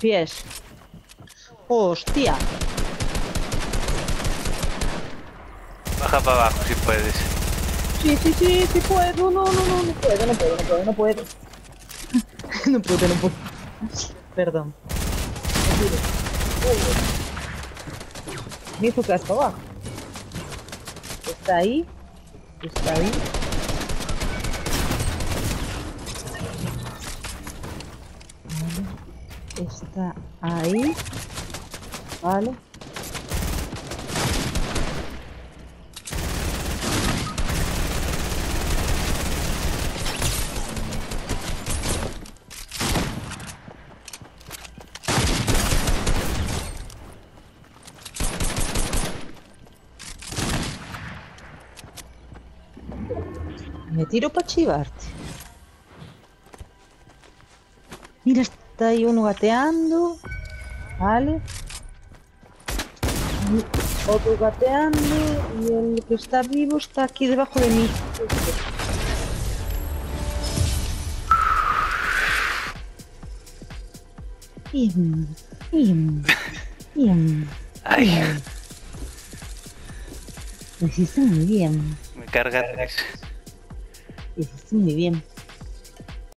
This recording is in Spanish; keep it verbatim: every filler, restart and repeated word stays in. pies. ¡Hostia! Baja para abajo si puedes. Sí, sí, sí, sí puedo. No, no, no, no puedo, no puedo, no puedo, no puedo. No puedo, no puedo. Perdón. Me hizo casco abajo. Está ahí. Está ahí. Está ahí. Vale. Me tiro para chivarte. Mira, está ahí uno gateando. Vale. Otro gateando. Y el que está vivo está aquí debajo de mí. Bien. Bien. Bien. Ay. Lo hiciste muy bien. Me carga tres. Muy bien.